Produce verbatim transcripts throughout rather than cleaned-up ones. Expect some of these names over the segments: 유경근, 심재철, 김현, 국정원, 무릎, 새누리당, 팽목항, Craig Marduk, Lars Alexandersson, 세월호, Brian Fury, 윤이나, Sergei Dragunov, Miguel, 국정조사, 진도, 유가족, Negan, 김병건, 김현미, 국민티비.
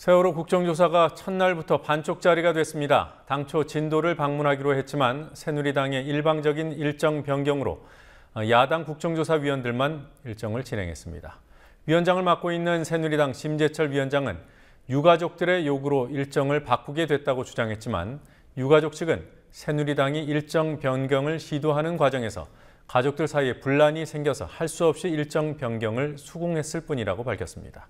세월호 국정조사가 첫날부터 반쪽짜리가 됐습니다. 당초 진도를 방문하기로 했지만 새누리당의 일방적인 일정 변경으로 야당 국정조사위원들만 일정을 진행했습니다. 위원장을 맡고 있는 새누리당 심재철 위원장은 유가족들의 요구로 일정을 바꾸게 됐다고 주장했지만 유가족 측은 새누리당이 일정 변경을 시도하는 과정에서 가족들 사이에 분란이 생겨서 할 수 없이 일정 변경을 수긍했을 뿐이라고 밝혔습니다.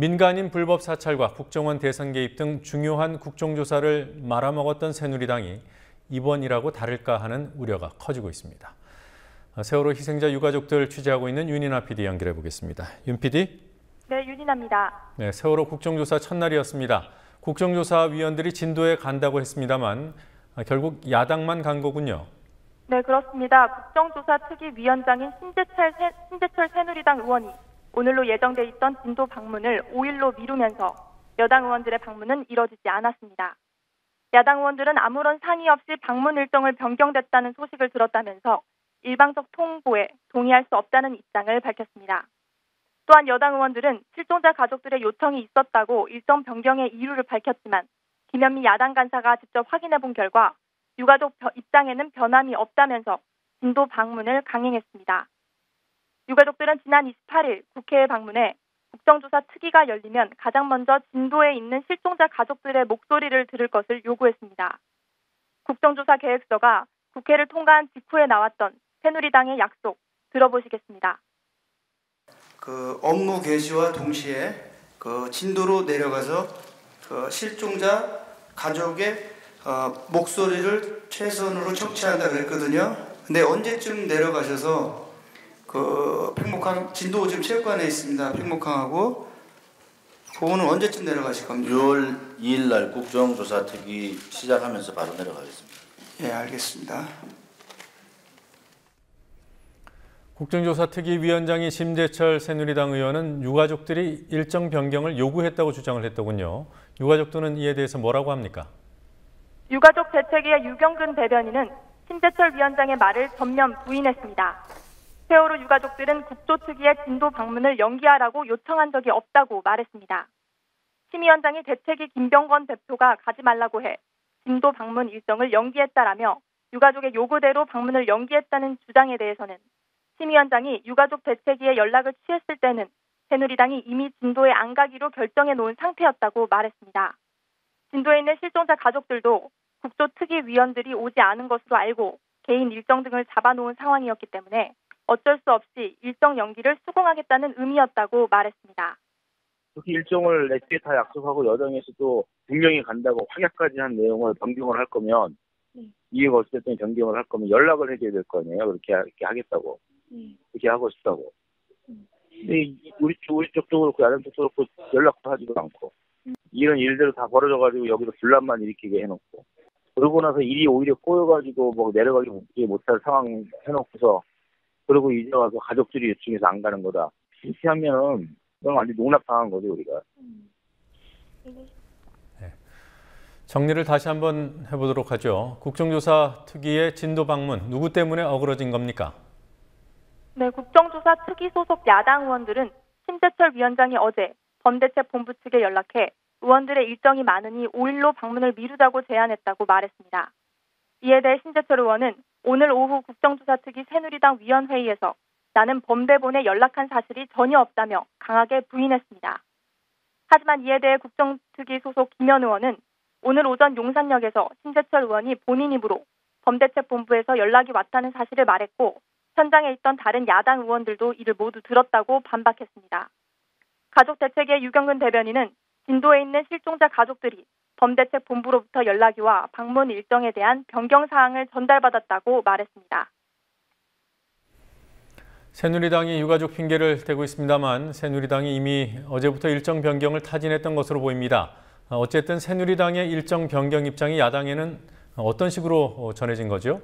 민간인 불법 사찰과 국정원 대선 개입 등 중요한 국정조사를 말아먹었던 새누리당이 이번이라고 다를까 하는 우려가 커지고 있습니다. 세월호 희생자 유가족들 취재하고 있는 윤이나 피디 연결해 보겠습니다. 윤 피디? 네, 윤이나입니다. 네, 세월호 국정조사 첫날이었습니다. 국정조사위원들이 진도에 간다고 했습니다만 결국 야당만 간 거군요. 네, 그렇습니다. 국정조사 특위 위원장인 심재철, 새, 심재철 새누리당 의원이 오늘로 예정돼 있던 진도 방문을 오일로 미루면서 여당 의원들의 방문은 이뤄지지 않았습니다. 야당 의원들은 아무런 상의 없이 방문 일정을 변경됐다는 소식을 들었다면서 일방적 통보에 동의할 수 없다는 입장을 밝혔습니다. 또한 여당 의원들은 실종자 가족들의 요청이 있었다고 일정 변경의 이유를 밝혔지만 김현미 야당 간사가 직접 확인해 본 결과 유가족 입장에는 변함이 없다면서 진도 방문을 강행했습니다. 유가족들은 지난 이십팔일 국회에 방문해 국정조사 특위가 열리면 가장 먼저 진도에 있는 실종자 가족들의 목소리를 들을 것을 요구했습니다. 국정조사 계획서가 국회를 통과한 직후에 나왔던 새누리당의 약속 들어보시겠습니다. 그 업무 개시와 동시에 그 진도로 내려가서 그 실종자 가족의 어 목소리를 최선으로 청취한다 그랬거든요. 근데 언제쯤 내려가셔서 그 팽목항 진도 지금 체육관에 있습니다. 팽목항하고 그거는 언제쯤 내려가실 겁니까? 유월 이일 날 국정조사 특위 시작하면서 바로 내려가겠습니다. 예, 알겠습니다. 국정조사 특위 위원장이 심재철 새누리당 의원은 유가족들이 일정 변경을 요구했다고 주장을 했더군요. 유가족들은 이에 대해서 뭐라고 합니까? 유가족 대책위의 유경근 대변인은 심재철 위원장의 말을 전면 부인했습니다. 세월호 유가족들은 국조 특위의 진도 방문을 연기하라고 요청한 적이 없다고 말했습니다. 심 위원장이 대책위 김병건 대표가 가지 말라고 해 진도 방문 일정을 연기했다라며 유가족의 요구대로 방문을 연기했다는 주장에 대해서는 심 위원장이 유가족 대책위에 연락을 취했을 때는 새누리당이 이미 진도에 안 가기로 결정해 놓은 상태였다고 말했습니다. 진도에 있는 실종자 가족들도 국조 특위 위원들이 오지 않은 것으로 알고 개인 일정 등을 잡아놓은 상황이었기 때문에 어쩔 수 없이 일정 연기를 수긍하겠다는 의미였다고 말했습니다. 특히 일정을 애초에 다 약속하고 여당에서도 분명히 간다고 확약까지 한 내용을 변경을 할 거면 네. 이유가 어쨌든 변경을 할 거면 연락을 해줘야 될 거 아니에요. 그렇게, 그렇게 하겠다고. 네. 그렇게 하고 싶다고. 네. 우리, 우리 쪽도 그렇고 야당 쪽도 그렇고 연락도 하지도 않고. 네. 이런 일들을 다 벌어져가지고 여기서 분란만 일으키게 해놓고. 그러고 나서 일이 오히려 꼬여가지고 뭐 내려가지 못할 상황 해놓고서 그리고 이제 와서 가족들이 요청해서 안 가는 거다. 이렇게 하면 완전 농락당한 거죠, 우리가. 네. 정리를 다시 한번 해보도록 하죠. 국정조사 특위의 진도 방문, 누구 때문에 어그러진 겁니까? 네, 국정조사 특위 소속 야당 의원들은 심재철 위원장이 어제 범대책본부 측에 연락해 의원들의 일정이 많으니 오일로 방문을 미루자고 제안했다고 말했습니다. 이에 대해 심재철 의원은 오늘 오후 국정조사특위 새누리당 위원회의에서 나는 범대본에 연락한 사실이 전혀 없다며 강하게 부인했습니다. 하지만 이에 대해 국정특위 소속 김현 의원은 오늘 오전 용산역에서 심재철 의원이 본인 입으로 범대책본부에서 연락이 왔다는 사실을 말했고 현장에 있던 다른 야당 의원들도 이를 모두 들었다고 반박했습니다. 가족대책위의 유경근 대변인은 진도에 있는 실종자 가족들이 범대책본부로부터 연락이 와 방문 일정에 대한 변경 사항을 전달받았다고 말했습니다. 새누리당이 유가족 핑계를 대고 있습니다만 새누리당이 이미 어제부터 일정 변경을 타진했던 것으로 보입니다. 어쨌든 새누리당의 일정 변경 입장이 야당에는 어떤 식으로 전해진 거죠?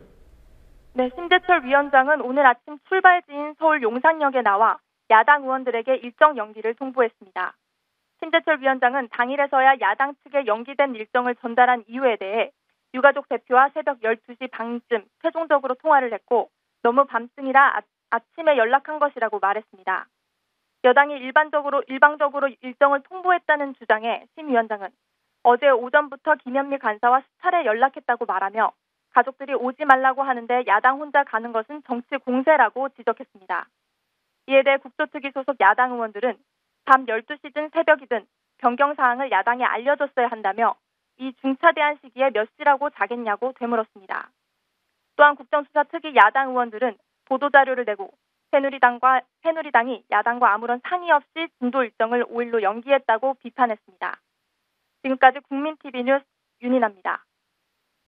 네, 심재철 위원장은 오늘 아침 출발지인 서울 용산역에 나와 야당 의원들에게 일정 연기를 통보했습니다. 심재철 위원장은 당일에서야 야당 측에 연기된 일정을 전달한 이유에 대해 유가족 대표와 새벽 열두시 반쯤 최종적으로 통화를 했고 너무 밤쯤이라 아, 아침에 연락한 것이라고 말했습니다. 여당이 일반적으로, 일방적으로 일정을 통보했다는 주장에 심 위원장은 어제 오전부터 김현미 간사와 수차례 연락했다고 말하며 가족들이 오지 말라고 하는데 야당 혼자 가는 것은 정치 공세라고 지적했습니다. 이에 대해 국조특위 소속 야당 의원들은 밤 열두 시든 새벽이든 변경 사항을 야당에 알려줬어야 한다며 이 중차대한 시기에 몇 시라고 자겠냐고 되물었습니다. 또한 국정수사특위 야당 의원들은 보도자료를 내고 새누리당과, 새누리당이 야당과 아무런 상의 없이 진도 일정을 오일로 연기했다고 비판했습니다. 지금까지 국민티비 뉴스 윤이나입니다.